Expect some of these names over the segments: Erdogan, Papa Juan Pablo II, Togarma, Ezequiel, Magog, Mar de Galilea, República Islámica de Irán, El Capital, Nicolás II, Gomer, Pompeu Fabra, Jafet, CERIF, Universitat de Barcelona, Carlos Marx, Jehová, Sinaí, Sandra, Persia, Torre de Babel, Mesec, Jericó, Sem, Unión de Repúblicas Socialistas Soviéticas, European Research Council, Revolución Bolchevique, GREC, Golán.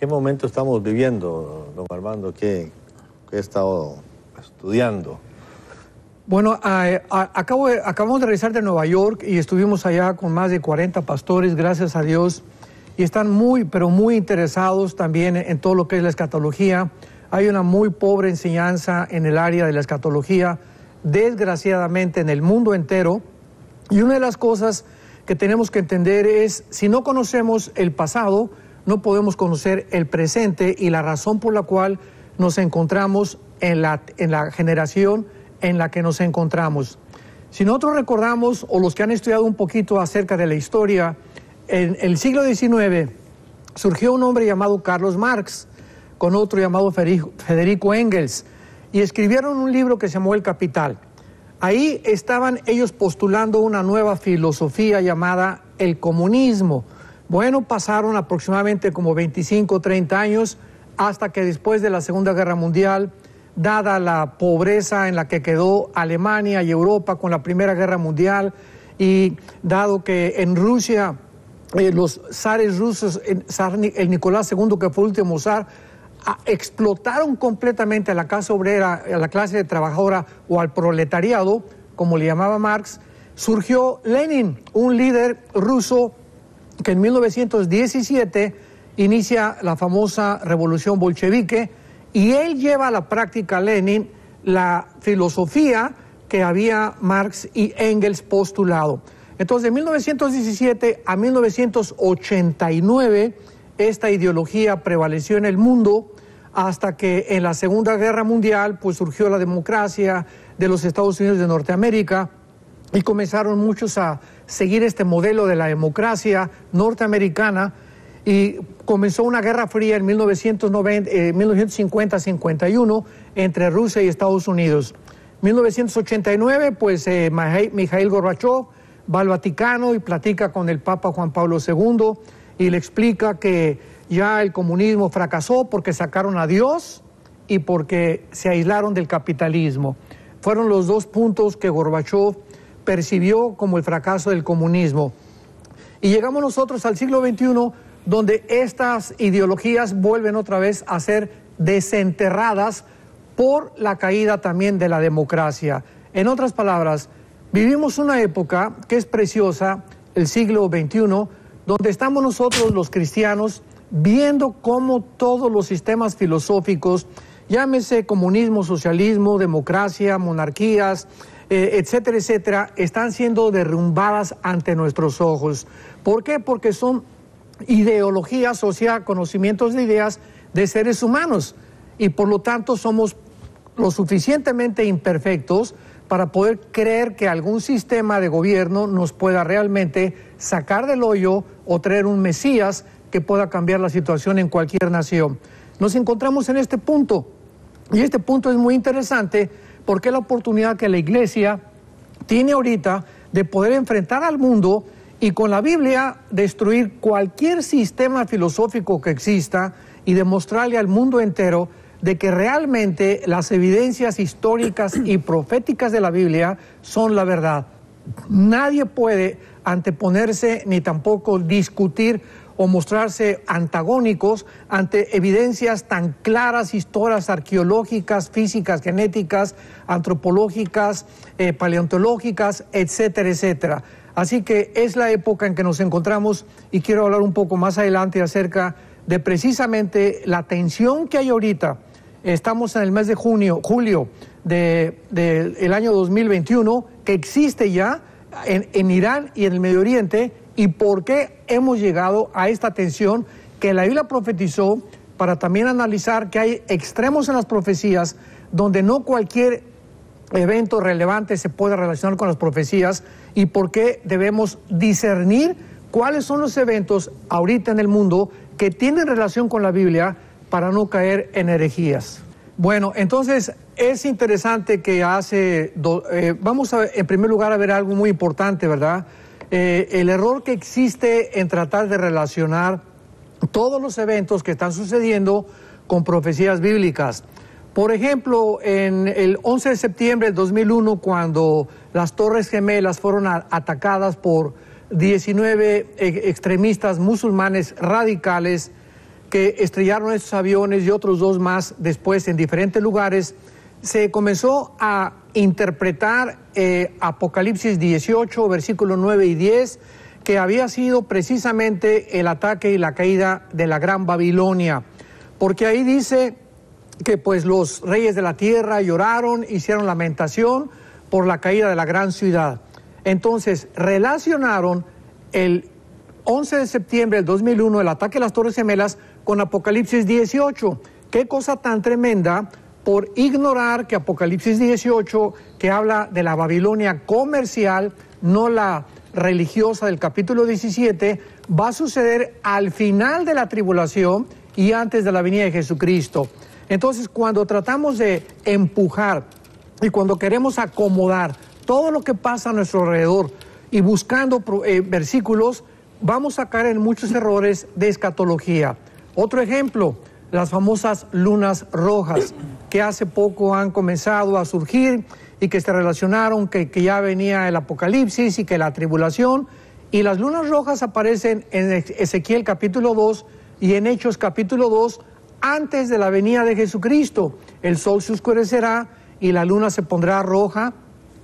¿Qué momento estamos viviendo, don Armando? ¿Qué he estado estudiando? Bueno, acabamos de regresar de Nueva York y estuvimos allá con más de 40 pastores, gracias a Dios, y están muy, pero muy interesados también en todo lo que es la escatología. Hay una muy pobre enseñanza en el área de la escatología, desgraciadamente, en el mundo entero. Y una de las cosas que tenemos que entender es, si no conocemos el pasado, no podemos conocer el presente y la razón por la cual nos encontramos en la generación en la que nos encontramos. Si nosotros recordamos, o los que han estudiado un poquito acerca de la historia, en el siglo XIX surgió un hombre llamado Carlos Marx, con otro llamado Federico Engels, y escribieron un libro que se llamó El Capital. Ahí estaban ellos postulando una nueva filosofía llamada el comunismo. Bueno, pasaron aproximadamente como 25 o 30 años, hasta que después de la Segunda Guerra Mundial, dada la pobreza en la que quedó Alemania y Europa con la Primera Guerra Mundial, y dado que en Rusia los zares rusos, el Nicolás II, que fue el último zar, explotaron completamente a la clase obrera, a la clase trabajadora o al proletariado, como le llamaba Marx, surgió Lenin, un líder ruso que en 1917 inicia la famosa Revolución Bolchevique, y él lleva a la práctica, Lenin, la filosofía que había Marx y Engels postulado. Entonces, de 1917 a 1989, esta ideología prevaleció en el mundo, hasta que en la Segunda Guerra Mundial pues surgió la democracia de los Estados Unidos de Norteamérica, y comenzaron muchos a seguir este modelo de la democracia norteamericana, y comenzó una guerra fría en 1950-51 entre Rusia y Estados Unidos. 1989, pues Mijaíl Gorbachov va al Vaticano y platica con el Papa Juan Pablo II, y le explica que ya el comunismo fracasó porque sacaron a Dios y porque se aislaron del capitalismo. Fueron los dos puntos que Gorbachov percibió como el fracaso del comunismo. Y llegamos nosotros al siglo XXI, donde estas ideologías vuelven otra vez a ser desenterradas por la caída también de la democracia. En otras palabras, vivimos una época que es preciosa, el siglo XXI, donde estamos nosotros los cristianos viendo cómo todos los sistemas filosóficos, llámese comunismo, socialismo, democracia, monarquías, etcétera, etcétera, están siendo derrumbadas ante nuestros ojos. ¿Por qué? Porque son ideologías, o sea, conocimientos de ideas de seres humanos, y por lo tanto somos lo suficientemente imperfectos para poder creer que algún sistema de gobierno nos pueda realmente sacar del hoyo o traer un Mesías que pueda cambiar la situación en cualquier nación. Nos encontramos en este punto, y este punto es muy interesante porque es la oportunidad que la Iglesia tiene ahorita de poder enfrentar al mundo y con la Biblia destruir cualquier sistema filosófico que exista y demostrarle al mundo entero de que realmente las evidencias históricas y proféticas de la Biblia son la verdad. Nadie puede anteponerse ni tampoco discutir o mostrarse antagónicos ante evidencias tan claras, historias arqueológicas, físicas, genéticas, antropológicas, paleontológicas, etcétera, etcétera. Así que es la época en que nos encontramos, y quiero hablar un poco más adelante acerca de precisamente la tensión que hay ahorita. Estamos en el mes de julio del año 2021, que existe ya en Irán y en el Medio Oriente, y por qué hemos llegado a esta tensión que la Biblia profetizó, para también analizar que hay extremos en las profecías, donde no cualquier evento relevante se puede relacionar con las profecías, y por qué debemos discernir cuáles son los eventos ahorita en el mundo que tienen relación con la Biblia, para no caer en herejías. Bueno, entonces es interesante que vamos a, en primer lugar, a ver algo muy importante, ¿verdad? El error que existe en tratar de relacionar todos los eventos que están sucediendo con profecías bíblicas. Por ejemplo, en el 11 de septiembre del 2001, cuando las Torres Gemelas fueron atacadas por 19 extremistas musulmanes radicales, que estrellaron esos aviones y otros dos más después en diferentes lugares, se comenzó a interpretar Apocalipsis 18, versículos 9 y 10, que había sido precisamente el ataque y la caída de la Gran Babilonia, porque ahí dice que pues los reyes de la tierra lloraron, hicieron lamentación por la caída de la gran ciudad. Entonces relacionaron el 11 de septiembre del 2001, el ataque a las Torres Gemelas, con Apocalipsis 18. Qué cosa tan tremenda por ignorar que Apocalipsis 18, que habla de la Babilonia comercial, no la religiosa del capítulo 17, va a suceder al final de la tribulación y antes de la venida de Jesucristo. Entonces, cuando tratamos de empujar y cuando queremos acomodar todo lo que pasa a nuestro alrededor y buscando versículos, vamos a caer en muchos errores de escatología. Otro ejemplo, las famosas lunas rojas, que hace poco han comenzado a surgir y que se relacionaron que ya venía el Apocalipsis y que la tribulación. Y las lunas rojas aparecen en Ezequiel capítulo 2 y en Hechos capítulo 2, antes de la venida de Jesucristo. El sol se oscurecerá y la luna se pondrá roja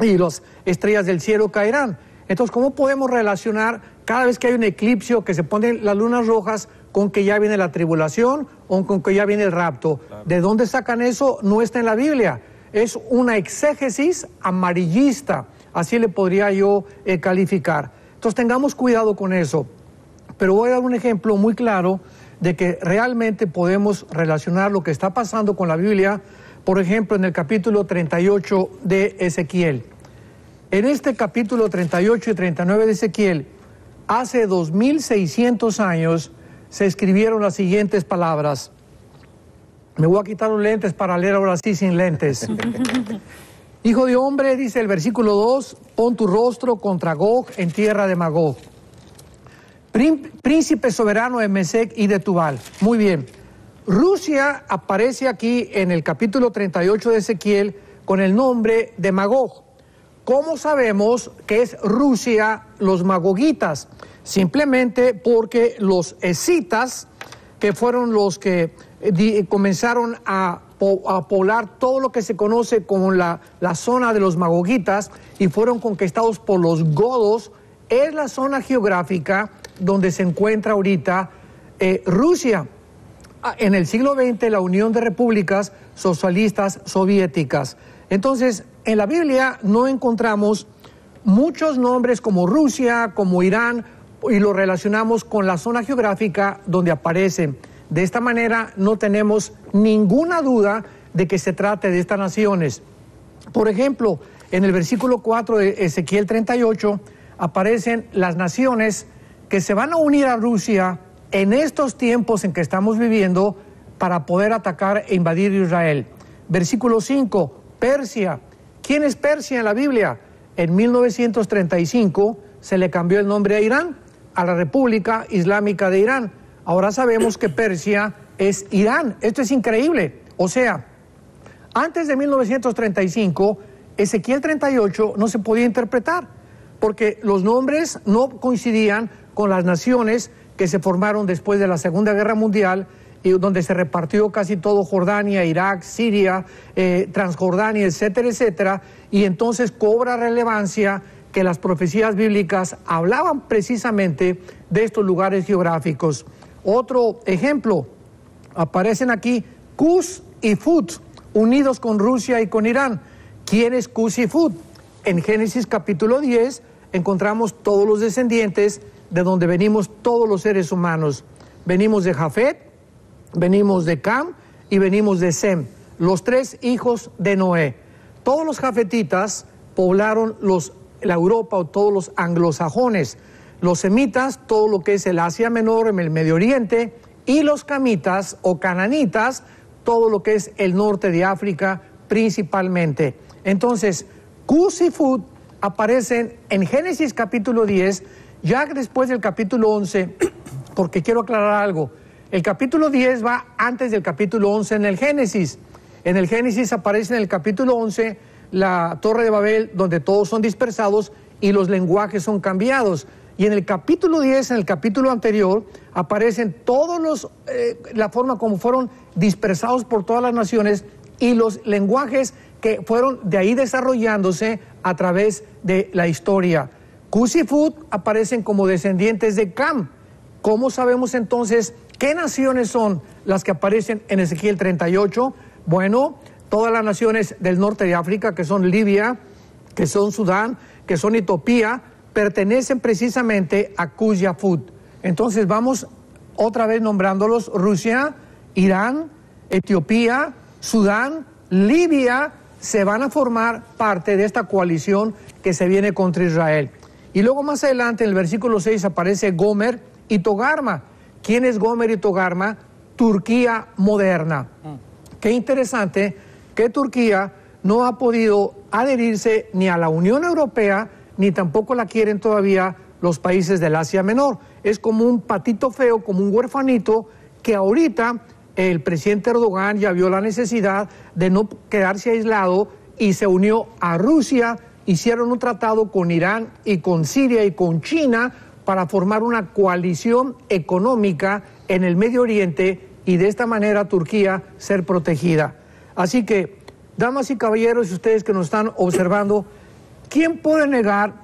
y las estrellas del cielo caerán. Entonces, ¿cómo podemos relacionar cada vez que hay un eclipse o que se ponen las lunas rojas con que ya viene la tribulación o con que ya viene el rapto? Claro. ¿De dónde sacan eso? No está en la Biblia. Es una exégesis amarillista, así le podría yo calificar. Entonces, tengamos cuidado con eso. Pero voy a dar un ejemplo muy claro de que realmente podemos relacionar lo que está pasando con la Biblia, por ejemplo, en el capítulo 38 de Ezequiel. En este capítulo 38 y 39 de Ezequiel, hace 2600 años, se escribieron las siguientes palabras. Me voy a quitar los lentes para leer ahora sí sin lentes. Hijo de hombre, dice el versículo 2, pon tu rostro contra Gog en tierra de Magog, príncipe soberano de Mesec y de Tubal. Muy bien. Rusia aparece aquí en el capítulo 38 de Ezequiel con el nombre de Magog. ¿Cómo sabemos que es Rusia los magogitas? Simplemente porque los escitas, que fueron los que comenzaron a poblar todo lo que se conoce como la zona de los magogitas, y fueron conquistados por los godos, es la zona geográfica donde se encuentra ahorita Rusia. En el siglo XX, la Unión de Repúblicas Socialistas Soviéticas. Entonces, en la Biblia no encontramos muchos nombres como Rusia, como Irán, y lo relacionamos con la zona geográfica donde aparecen. De esta manera, no tenemos ninguna duda de que se trate de estas naciones. Por ejemplo, en el versículo 4 de Ezequiel 38, aparecen las naciones que se van a unir a Rusia en estos tiempos en que estamos viviendo para poder atacar e invadir Israel. Versículo 5, Persia. ¿Quién es Persia en la Biblia? En 1935 se le cambió el nombre a Irán, a la República Islámica de Irán. Ahora sabemos que Persia es Irán. Esto es increíble. O sea, antes de 1935, Ezequiel 38 no se podía interpretar, porque los nombres no coincidían con las naciones que se formaron después de la Segunda Guerra Mundial, y donde se repartió casi todo Jordania, Irak, Siria, Transjordania, etcétera, etcétera, y entonces cobra relevancia que las profecías bíblicas hablaban precisamente de estos lugares geográficos. Otro ejemplo, aparecen aquí Cus y Fut, unidos con Rusia y con Irán. ¿Quién es Cus y Fut? En Génesis capítulo 10 encontramos todos los descendientes de donde venimos todos los seres humanos. Venimos de Jafet, venimos de Cam y venimos de Sem, los tres hijos de Noé. Todos los jafetitas poblaron la Europa o todos los anglosajones, los semitas, todo lo que es el Asia Menor en el Medio Oriente, y los camitas o cananitas, todo lo que es el norte de África principalmente. Entonces, Cus y Fut aparecen en Génesis capítulo 10, ya después del capítulo 11, porque quiero aclarar algo. El capítulo 10 va antes del capítulo 11 en el Génesis. En el Génesis aparece en el capítulo 11 la Torre de Babel, donde todos son dispersados y los lenguajes son cambiados. Y en el capítulo 10, en el capítulo anterior, aparecen todos los, la forma como fueron dispersados por todas las naciones y los lenguajes que fueron de ahí desarrollándose a través de la historia. Cus y Fut aparecen como descendientes de Cam. ¿Cómo sabemos entonces qué naciones son las que aparecen en Ezequiel 38? Bueno, todas las naciones del norte de África, que son Libia, que son Sudán, que son Etiopía, pertenecen precisamente a Cus y a Fut. Entonces vamos otra vez nombrándolos: Rusia, Irán, Etiopía, Sudán, Libia, se van a formar parte de esta coalición que se viene contra Israel. Y luego más adelante, en el versículo 6, aparece Gomer y Togarma. ¿Quién es Gomer y Togarma? Turquía moderna. Qué interesante que Turquía no ha podido adherirse ni a la Unión Europea, ni tampoco la quieren todavía los países del Asia Menor. Es como un patito feo, como un huerfanito, que ahorita el presidente Erdogan ya vio la necesidad de no quedarse aislado y se unió a Rusia. Hicieron un tratado con Irán y con Siria y con China para formar una coalición económica en el Medio Oriente y de esta manera Turquía ser protegida. Así que, damas y caballeros, ustedes que nos están observando, ¿quién puede negar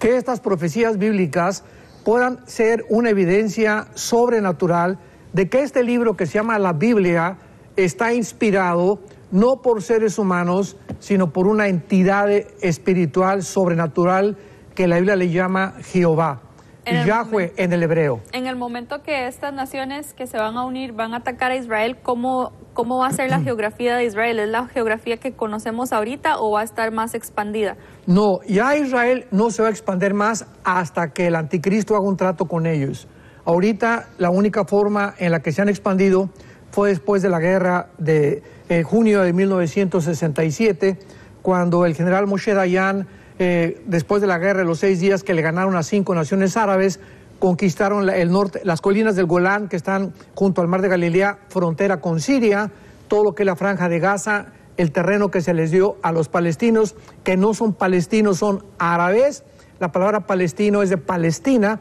que estas profecías bíblicas puedan ser una evidencia sobrenatural de que este libro que se llama la Biblia está inspirado no por seres humanos, sino por una entidad espiritual sobrenatural que la Biblia le llama Jehová, Yahweh en el hebreo? En el momento que estas naciones que se van a unir van a atacar a Israel, ¿cómo va a ser la geografía de Israel? ¿Es la geografía que conocemos ahorita o va a estar más expandida? No, ya Israel no se va a expandir más hasta que el anticristo haga un trato con ellos. Ahorita la única forma en la que se han expandido fue después de la guerra de junio de 1967, cuando el general Moshe Dayan, después de la guerra de los 6 días que le ganaron a 5 naciones árabes, conquistaron el norte, las colinas del Golán que están junto al mar de Galilea, frontera con Siria, todo lo que es la franja de Gaza, el terreno que se les dio a los palestinos, que no son palestinos, son árabes. La palabra palestino es de Palestina,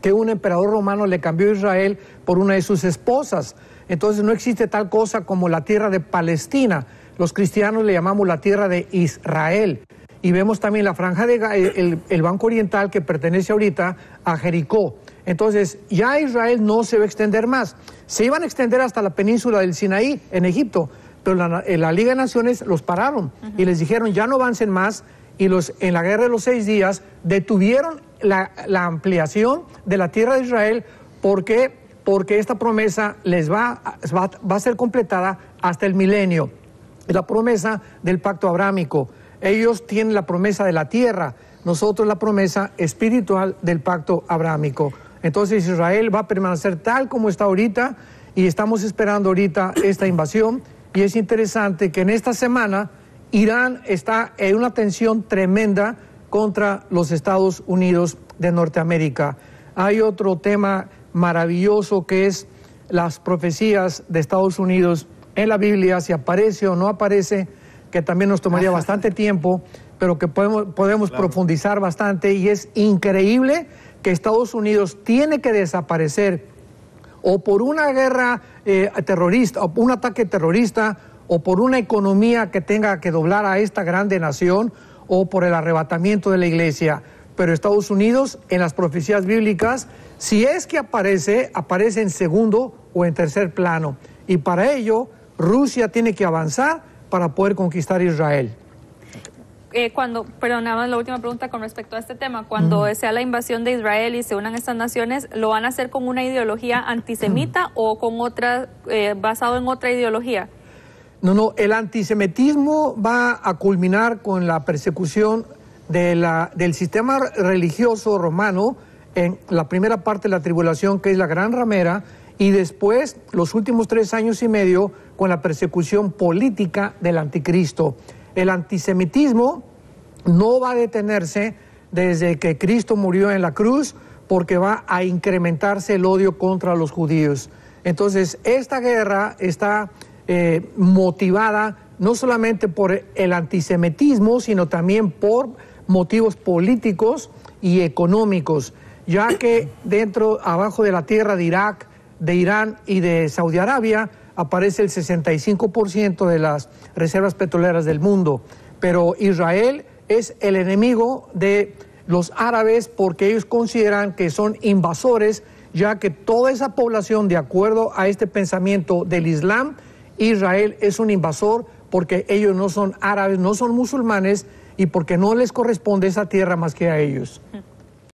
que un emperador romano le cambió a Israel por una de sus esposas. Entonces no existe tal cosa como la tierra de Palestina. Los cristianos le llamamos la tierra de Israel. Y vemos también la franja de el Banco Oriental, que pertenece ahorita a Jericó. Entonces, ya Israel no se va a extender más. Se iban a extender hasta la península del Sinaí, en Egipto, pero la Liga de Naciones los pararon. Y les dijeron, ya no avancen más, y en la guerra de los 6 días detuvieron la ampliación de la tierra de Israel. ¿Por qué? Porque esta promesa les va a ser completada hasta el milenio. La promesa del pacto abrámico. Ellos tienen la promesa de la tierra, nosotros la promesa espiritual del pacto abrámico. Entonces Israel va a permanecer tal como está ahorita y estamos esperando ahorita esta invasión. Y es interesante que en esta semana Irán está en una tensión tremenda contra los Estados Unidos de Norteamérica. Hay otro tema maravilloso que es las profecías de Estados Unidos en la Biblia, si aparece o no aparece, que también nos tomaría bastante tiempo, pero que podemos claro, profundizar bastante. Y es increíble que Estados Unidos tiene que desaparecer o por una guerra terrorista, o un ataque terrorista, o por una economía que tenga que doblar a esta grande nación, o por el arrebatamiento de la iglesia. Pero Estados Unidos, en las profecías bíblicas, si es que aparece, aparece en segundo o en tercer plano. Y para ello, Rusia tiene que avanzar para poder conquistar Israel. Perdón, nada más la última pregunta con respecto a este tema. Cuando sea la invasión de Israel y se unan estas naciones, ¿lo van a hacer con una ideología antisemita o con otra, basado en otra ideología? No, el antisemitismo va a culminar con la persecución del sistema religioso romano en la primera parte de la tribulación, que es la gran ramera, y después, los últimos 3 años y medio, con la persecución política del anticristo. El antisemitismo no va a detenerse desde que Cristo murió en la cruz, porque va a incrementarse el odio contra los judíos. Entonces, esta guerra está motivada no solamente por el antisemitismo, sino también por motivos políticos y económicos. ya que dentro, abajo de la tierra de Irak, de Irán y de Saudi Arabia, aparece el 65% de las reservas petroleras del mundo. Pero Israel es el enemigo de los árabes porque ellos consideran que son invasores, ya que toda esa población, de acuerdo a este pensamiento del Islam, Israel es un invasor porque ellos no son árabes, no son musulmanes y porque no les corresponde esa tierra más que a ellos.